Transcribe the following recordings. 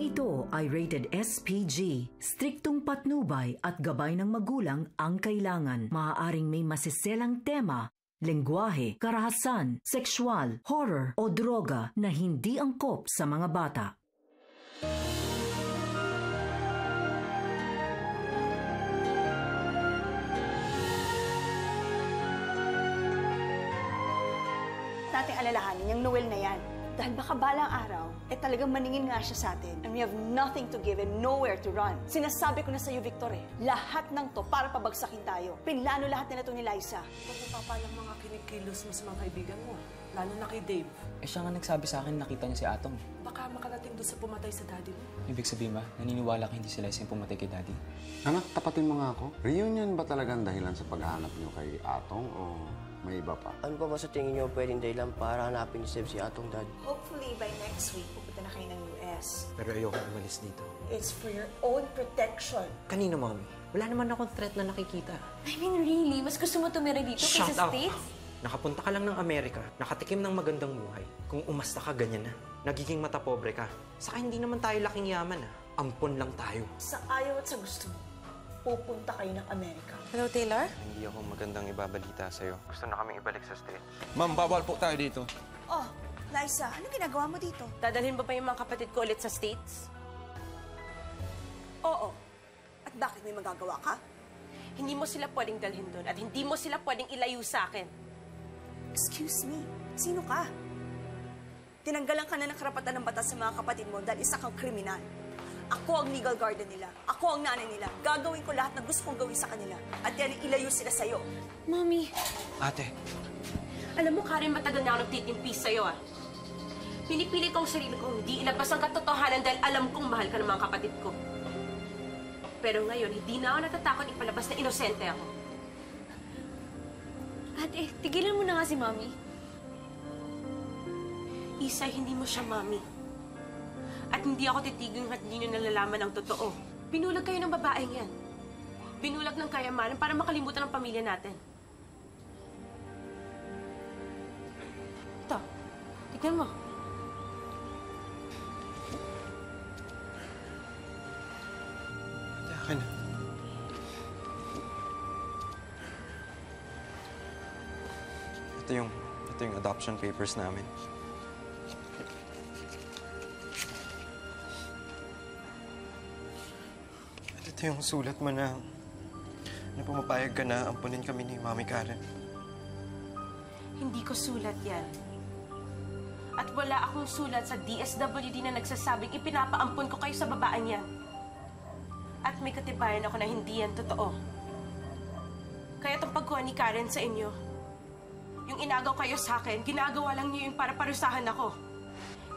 Programang ito ay rated SPG. Striktong patnubay at gabay ng magulang ang kailangan. Maaaring may masiselang tema, lengguwahe, karahasan, sexual, horror o droga na hindi angkop sa mga bata. Nating alalahanin yung Noel na yan. Dahil baka balang araw, eh talagang maningin nga siya sa atin. And we have nothing to give and nowhere to run. Sinasabi ko na sa'yo, Victor, eh, lahat ng to para pabagsakin tayo. Pinlano lahat nila to ni Lisa. Pagpapalang mga kinikilos mo sa mga kaibigan mo, lalo na kay Dave. Eh siya nga nagsabi sa akin nakita niya si Atong. Baka makarating doon sa pumatay sa daddy mo. Ibig sabihin ba, naniniwala ka hindi si Lisa yung pumatay kay daddy? Anak, tapatin mo nga ako. Reunion ba talagang dahilan sa paghahanap niyo kay Atong o... may iba pa. Ano pa ba sa tingin niyo pwedeng dahilan para hanapin ni Sev si Atong dad? Hopefully by next week, pupunta na kayo ng US. Pero ayoko umalis dito. It's for your own protection. Kanino, Mommy? Wala naman akong threat na nakikita. I mean, really? Mas gusto mo tumira dito kaysa States? Nakapunta ka lang ng Amerika, nakatikim ng magandang buhay. Kung umasta ka, ganyan na. Nagiging matapobre ka. Saka hindi naman tayo laking yaman, ah. Ampon lang tayo. Sa ayaw at sa gusto mo, pupunta kayo ng Amerika. Hello, Taylor? Hindi ako magandang ibabalita sa'yo. Gusto na kaming ibalik sa States. Ma'am, bawal po tayo dito. Oh, Lisa, anong ginagawa mo dito? Dadalhin ba pa yung mga kapatid ko ulit sa States? Oo. At bakit may magagawa ka? Hindi mo sila pwedeng dalhin doon at hindi mo sila pwedeng ilayo sa akin. Excuse me, sino ka? Tinanggalan ka na ng karapatan ng batas sa mga kapatid mo dahil isa kang kriminal. Ako ang legal guardian nila. Ako ang nanay nila. Gagawin ko lahat ng gusto kong gawin sa kanila. At yan, ilayo sila sa'yo. Mommy. Ate. Alam mo, Karin, matagal na ako nagtitimpis sa'yo, ah. Pinipili ko ang sarili ko hindi ilabas ang katotohanan dahil alam kong mahal ka ng mga kapatid ko. Pero ngayon, hindi na ako natatakot ipalabas na inosente ako. Ate, tigilan mo na nga si Mommy. Isa, hindi mo siya Mommy. At hindi ako titigil at hindi nyo nalalaman ang totoo. Binulag kayo ng babaeng yan. Binulag ng kayamanan para makalimutan ang pamilya natin. Ito, tignan mo. Akin na. Ito yung adoption papers namin. Ito yung sulat mo na pumapayag ka na ampunin kami ni Mami Karin. Hindi ko sulat yan. At wala akong sulat sa DSWD na nagsasabing ipinapaampun ko kayo sa babaan yan. At may katibayan ako na hindi yan totoo. Kaya itong pagkuhan ni Karin sa inyo, yung inagaw kayo sa akin, ginagawa lang niyo yun para parusahan ako.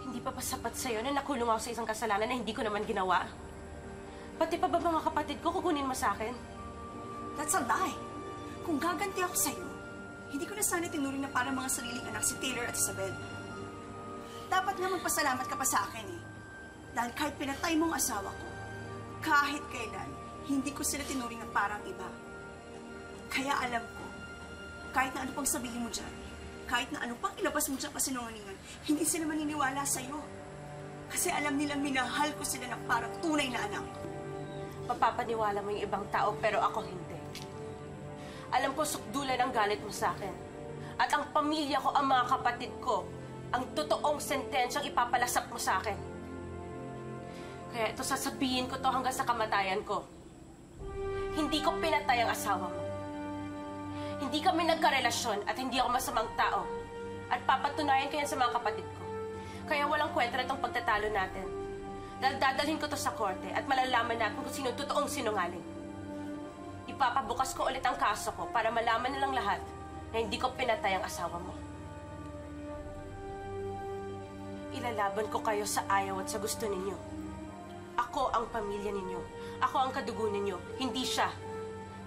Hindi pa sapat sa'yo na nakulong ako sa isang kasalanan na hindi ko naman ginawa? Pati pa ba mga kapatid ko kukunin mo sa akin? That's a lie. Kung gaganti ako sa'yo, hindi ko na sana tinuloy na para mga sariling anak si Taylor at Isabel. Dapat nga magpasalamat ka pa sa akin eh. Dahil kahit pinatay mong asawa ko, kahit kailan, hindi ko sila tinuloy na parang iba. Kaya alam ko, kahit na ano pang sabihin mo dyan, kahit na ano pang ilabas mo dyan kasinungalingan, hindi sila maniniwala sa'yo. Kasi alam nilang minahal ko sila ng parang tunay na anak. Mapapaniwala mo yung ibang tao, pero ako hindi. Alam ko sukdulan ang galit mo sa akin. At ang pamilya ko, ang mga kapatid ko, ang totoong sentensyang ipapalasap mo sa akin. Kaya ito, sasabihin ko to hanggang sa kamatayan ko. Hindi ko pinatay ang asawa mo. Hindi kami nagkarelasyon at hindi ako masamang tao. At papatunayan ko yan sa mga kapatid ko. Kaya walang kwenta itong pagtatalo natin. Dadalhin ko to sa korte at malalaman natin kung sino totoong sinungaling. Ipapabukas ko ulit ang kaso ko para malaman nilang lahat na hindi ko pinatay ang asawa mo. Ilalaban ko kayo sa ayaw at sa gusto ninyo. Ako ang pamilya ninyo. Ako ang kadugo ninyo. Hindi siya.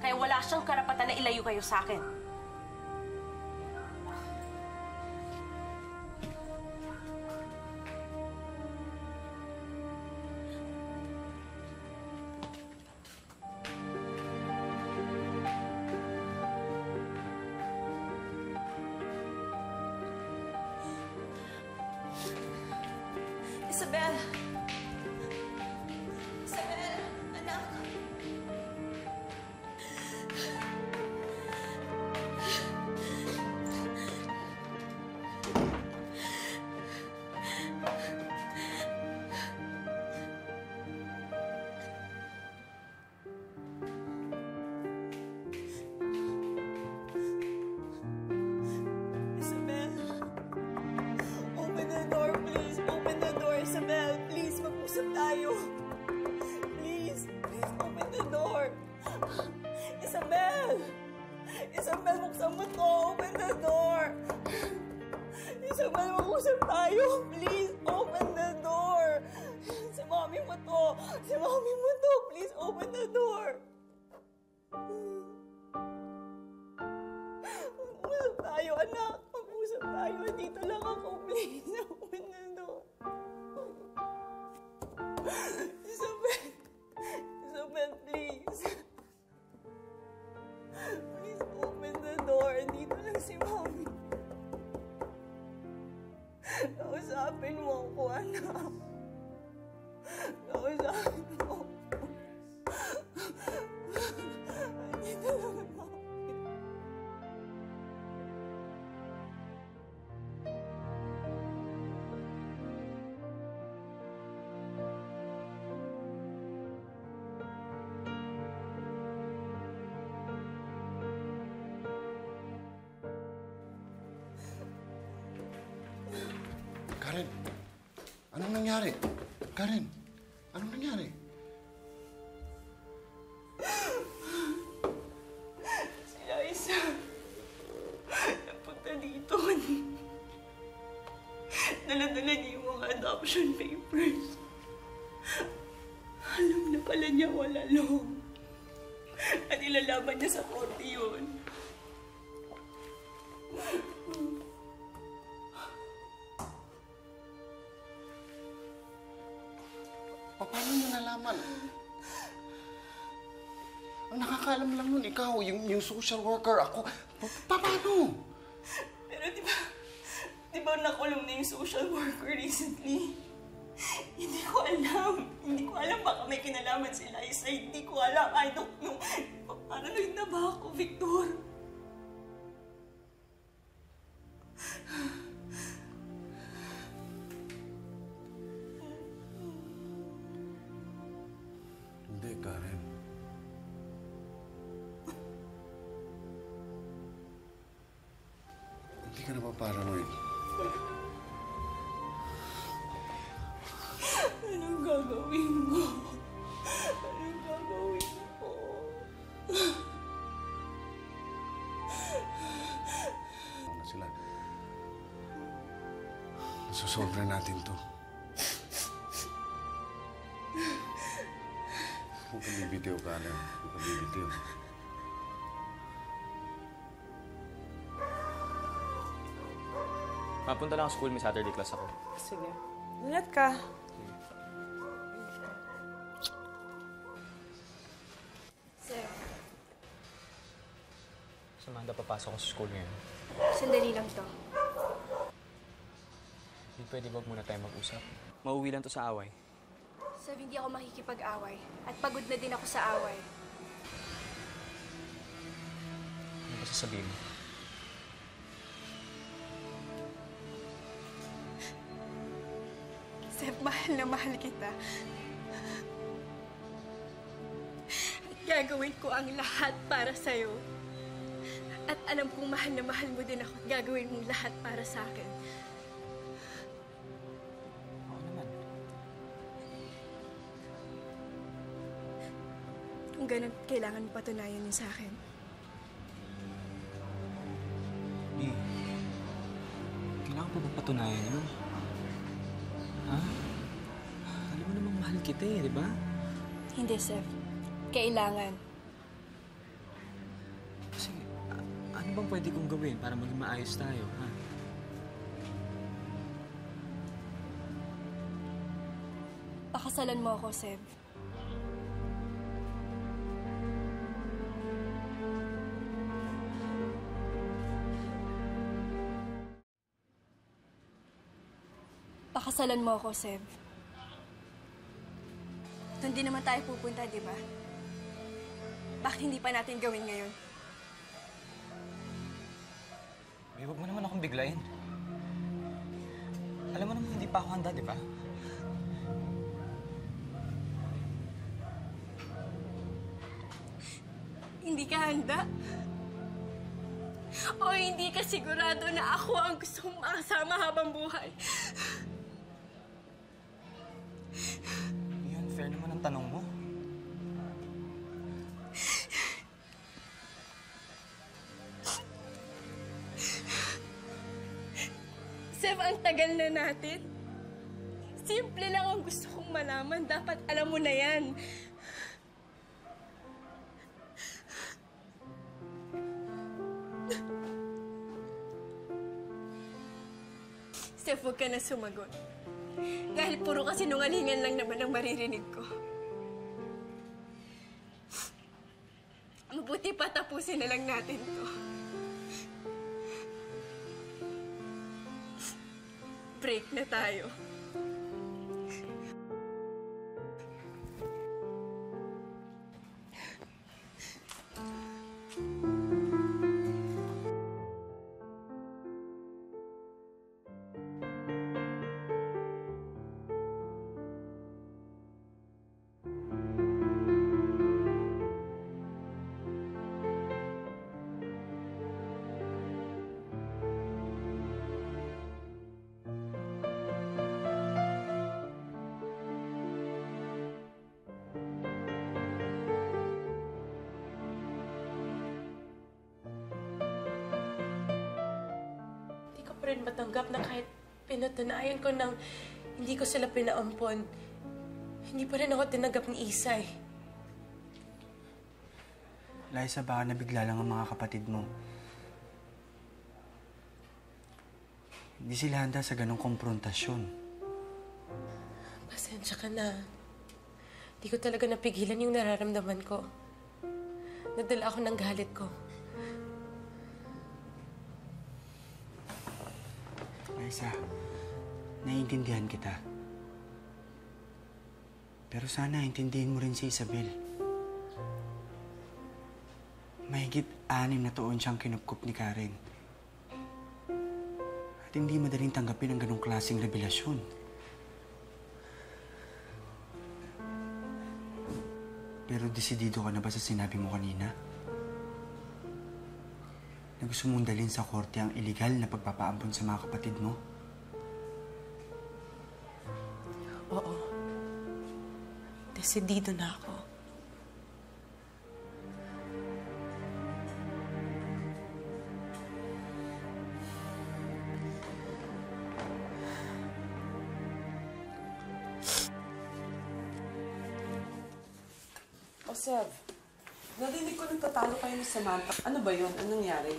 Kaya wala siyang karapatan na ilayo kayo sa akin. Isabel! Umusap tayo, anak. Umusap tayo. Dito lang ako, please. Ako na doon. Isabel. Isabel, please. Please open the door. Dito lang si Mommy. Kausapin mo ako, anak. Kausapin mo ako. Dito lang ako. Karin, anong nangyari? Sila isa. Napunta dito. Dala-dala niya yung mga adoption papers. Alam na pala niya wala loob. At ilalaban niya sa korte yun. Ang nakakaalam lang nun, ikaw, yung social worker, ako, paano? Pero di ba nakulong na yung social worker recently? Hindi ko alam. Hindi ko alam baka may kinalaman sila. Isa, hindi ko alam. I don't know. Paranoid na ba ako, Victor? Sobra natin to. Huwag kang bibitiw, Karin. Huwag kang bibitiw. Mapunta lang ako school. May Saturday class ako. Sige. Lunat ka. Sir. Samantha, papasok ko sa school ngayon. Sandali lang to. Pwede ba muna tayo mag-usap? Mauwi lang to sa away. Sev, hindi ako makikipag-away. At pagod na din ako sa away. Ano ba sasabihin mo? Sev, mahal na mahal kita. At gagawin ko ang lahat para sa'yo. At alam kong mahal na mahal mo din ako at gagawin mong lahat para sa akin. Ganun, kailangan patunayan niyo sa akin. Eh, kailangan pa ba patunayan niyo? Ha? Alam mo namang mahal kita eh, di ba? Hindi, Sev. Kailangan. Kasi, ano bang pwede kong gawin para maging maayos tayo, ha? Pakasalan mo ako, Sev. Pakasalan mo ako, Sev. Doon din naman tayo pupunta, di ba? Bakit hindi pa natin gawin ngayon? Ay, huwag mo naman akong biglayin. Alam mo naman hindi pa ako handa, di ba? Hindi ka handa? O hindi ka sigurado na ako ang gusto mong makasama habang buhay? Fair naman ang tanong mo. Sev, ang tagal na natin. Simple lang ang gusto kong malaman. Dapat alam mo na yan. Steph, huwag ka na sumagot. Dahil puro kasi nungalingan lang naman ang maririnig ko. Mabuti pa tapusin na lang natin to. Break na tayo. Rin matanggap na kahit pinatunayan ko nang hindi ko sila pinaampon, hindi pa rin ako tinanggap ni Isay. Lisa, baka nabigla lang ang mga kapatid mo. Hindi sila handa sa ganong komprontasyon. Pasensya ka na. Hindi ko talaga napigilan yung nararamdaman ko. Nadala ako ng galit ko. Lisa, naiintindihan kita. Pero sana intindihin mo rin si Isabel. Mahigit 6 na taon siyang kinupkup ni Karin. At hindi madaling tanggapin ang ganong klaseng revelasyon. Pero desidido ka na ba sa sinabi mo kanina? Na gusto mong dalhin sa korte ang iligal na pagpapaampon sa mga kapatid mo? Oo. Desidido na ako. O, Sev, narinig ko nagtatalo kayo ni Samantha. Ano ba yun? Anong nangyari?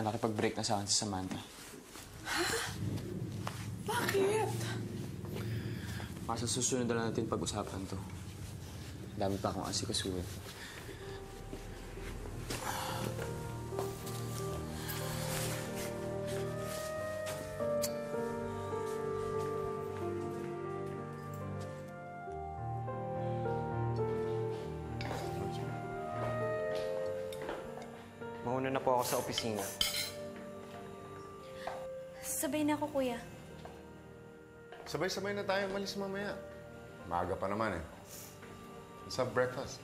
Nakipag-break na sa akin si Samantha. Ha? Bakit? Masa susunod na natin pag-usapan to. Dami pa akong asikasuhin. Mauna na po ako sa opisina. Sabay na ako, kuya. Sabay-sabay na tayo malis mamaya. Maaga pa naman eh. Let's have breakfast.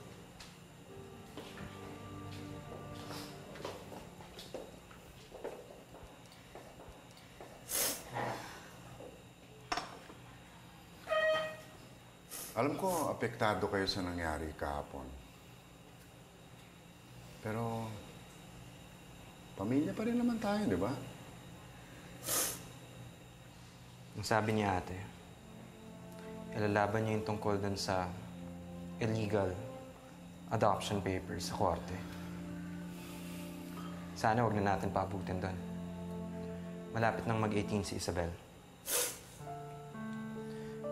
Alam ko, apektado kayo sa nangyari kahapon. Pero pamilya pa rin naman tayo, di ba? Ang sabi niya, ate, ilalaban niya yung tungkol dun sa illegal adoption papers sa korte. Sana huwag na natin paabutin dun. Malapit nang mag-18 si Isabel.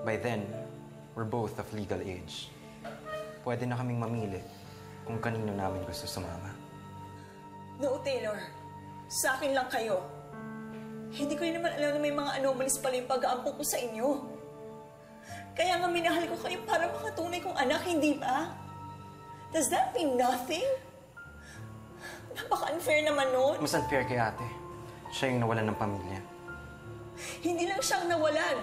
By then, we're both of legal age. Pwede na kaming mamili kung kanino namin gusto sumama. No, Taylor. Sa akin lang kayo. Hindi ko naman alam na may mga anomalies pala yung pag-aampo ko sa inyo. Kaya nga minahal ko kayo para makatunay kong anak, hindi ba? Does that mean nothing? Napaka-unfair naman nun. Mas unfair kay ate. Siya yung nawalan ng pamilya. Hindi lang siyang nawalan.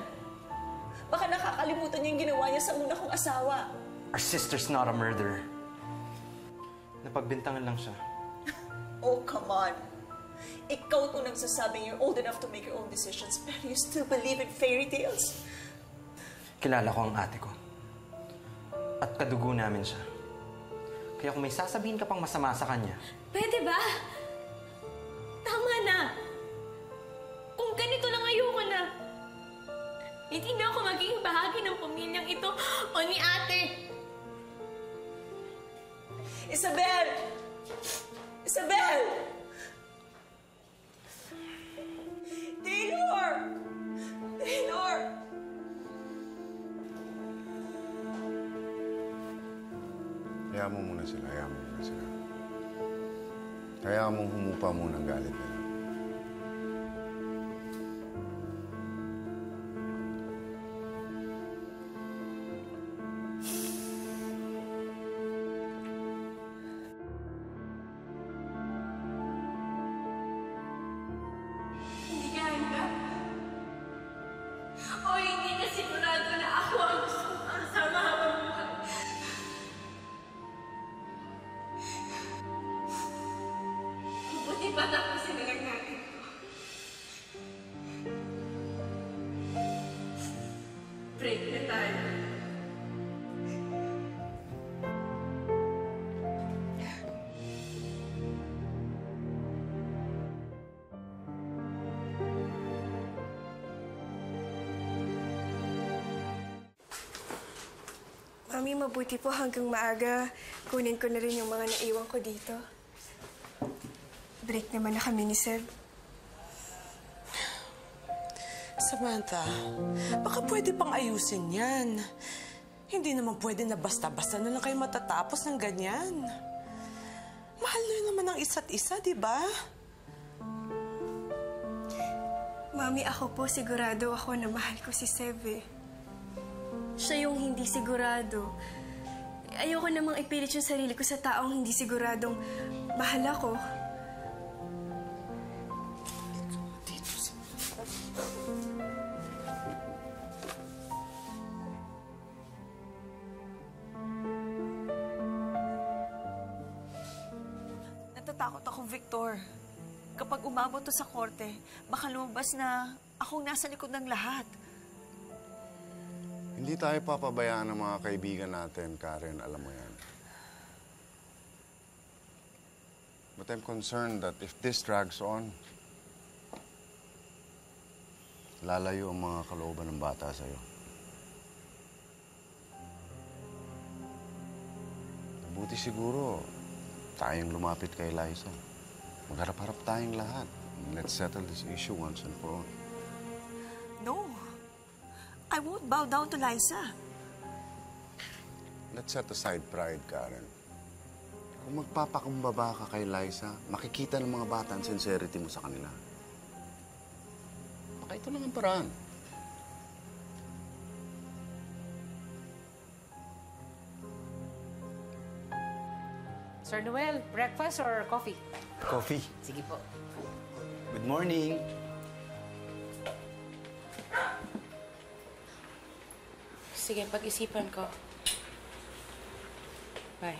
Baka nakakalimutan niya yung ginawa niya sa una kong asawa. Our sister's not a murderer. Napagbintangan lang siya. Oh, come on. Ikaw 'to nagsasabing you're old enough to make your own decisions, but you still believe in fairy tales? Kilala ko ang ate ko. At kadugo namin siya. Kaya kung may sasabihin ka pang masama sa kanya... Pwede ba? Tama na! Kung ganito lang, ayoko na! Hindi na ako maging bahagi ng pamilyang ito o ni ate! Isabel! Isabel! Hayaan mo muna sila. Hayaan mong humupa muna ang galit nila. Mami, mabuti po hanggang maaga. Kunin ko na rin yung mga naiwan ko dito. Break naman na kami ni Sev. Samantha, baka pwede pang ayusin yan. Hindi naman pwede na basta-basta na lang kayo matatapos ng ganyan. Mahal na naman ang isa't isa, di ba? Mami, ako po sigurado ako na mahal ko si Sev eh. Siya yung hindi sigurado. Ayoko namang ipilit yung sarili ko sa taong hindi siguradong mahal ako. Natatakot ako, Victor. Kapag umabot to sa korte, baka lumabas na akong nasa likod ng lahat. Hindi tayo papabayaan ng mga kaibigan natin, Karin. Alam mo yan. But I'm concerned that if this drags on, lalayo ang mga kalooban ng bata sa'yo. Mabuti siguro, tayong lumapit kay Lisa. Magharap-harap tayong lahat. Let's settle this issue once and for all. No. I won't bow down to Lisa. Let's set aside pride, Karin. Kung magpapakumbaba ka kay Lisa, makikita ng mga bata ang sincerity mo sa kanila. Baka ito lang ang paraan. Sir Noel, breakfast or coffee? Coffee. Sige po. Good morning. Sige, pag-isipan ko. Bye.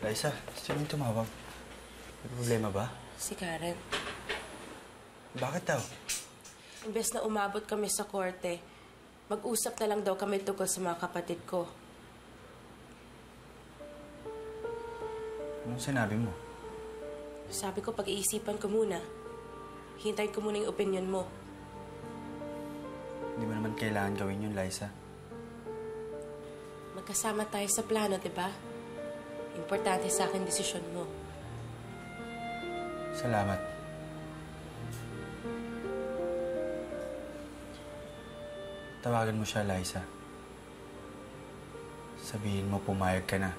Lisa, sino yung tumawag? May problema ba? Si Karin. Bakit daw? Imbes na umabot kami sa korte, mag-usap na lang daw kami tungkol sa mga kapatid ko. Anong sinabi mo? Sabi ko, pag-iisipan ko muna. Hintayin ko muna yung opinion mo. Hindi mo naman kailangan gawin yun, Lisa. Magkasama tayo sa plano, di ba? Importante sa akin desisyon mo. Salamat. Tawagan mo siya, Lisa. Sabihin mo pumayag ka na.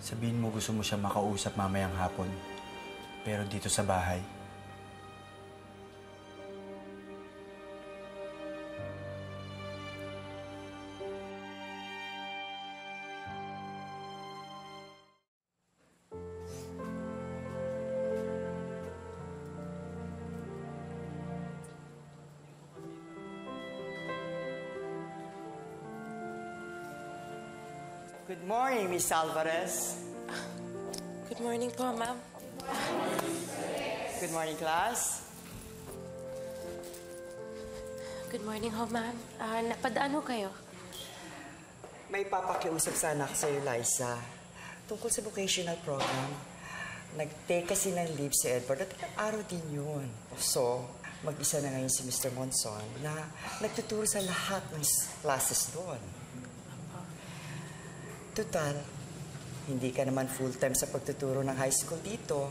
Sabihin mo gusto mo siya makausap mamayang hapon. Pero dito sa bahay. Good morning, Miss Alvarez. Good morning po, ma'am. Good morning, class. Good morning ho, ma'am. Napadaan ho kayo? May papakiusap sana ako sa'yo, Lisa. Tungkol sa vocational program, nag-take kasi ng leave si Edward at araw din yun. So, mag-isa na ngayon si Mr. Monzon na nagtuturo sa lahat ng classes doon. Tutal, hindi ka naman full-time sa pagtuturo ng high school dito.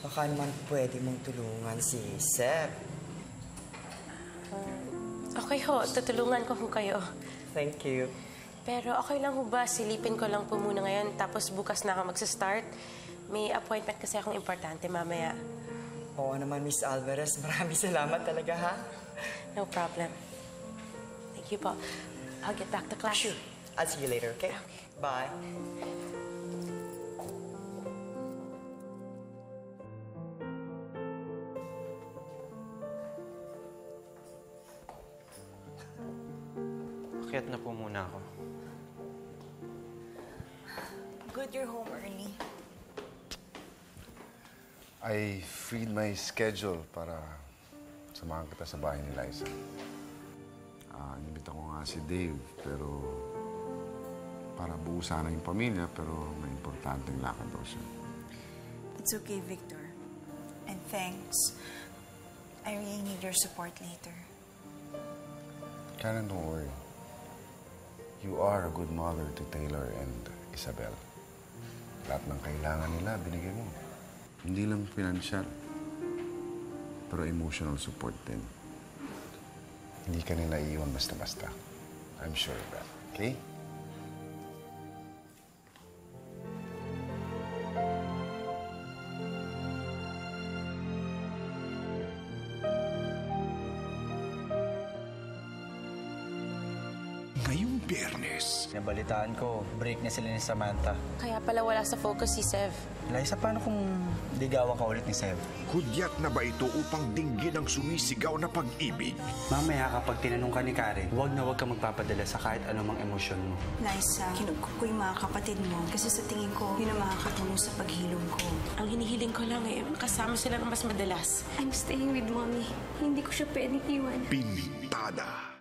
Baka naman pwede mong tulungan si Sev. Okay ho, tutulungan ko kayo. Thank you. Pero okay lang ho ba? Silipin ko lang po muna ngayon. Tapos bukas na ako magsa-start. May appointment kasi akong importante mamaya. Oo naman, Miss Alvarez. Maraming salamat talaga, ha? No problem. Thank you po. I'll get back to class. Sure. I'll see you later, okay? Okay. Bye. Akyat na po muna ako. Good you're home, Ernie. I freed my schedule para samahan kita sa bahay ni Lisa. Inibita ko nga si Dave, pero para buo sana yung pamilya, pero may importanteng lakad daw siya. It's okay, Victor. And thanks. I really need your support later. Karin, don't worry. You are a good mother to Taylor and Isabel. Lahat ng kailangan nila, binigay mo. Hindi lang financial, pero emotional support din. Hindi ka nila iiwan basta-basta. I'm sure of that. Okay? Nabalitaan ko, break na sila ni Samantha. Kaya pala wala sa focus si Sev. Lisa, paano kung ligawan ka ulit ni Sev? Hudyat na ba ito upang dinggin ang sumisigaw na pag-ibig? Mamaya kapag tinanong ka ni Karin, huwag ka magpapadala sa kahit anumang emosyon mo. Lisa, kinugkog ko yung mga kapatid mo kasi sa tingin ko, yun ang makakatulong sa paghilom ko. Ang hinihiling ko lang eh, kasama sila ng mas madalas. I'm staying with Mommy. Hindi ko siya pwedeng iwan. Pintada.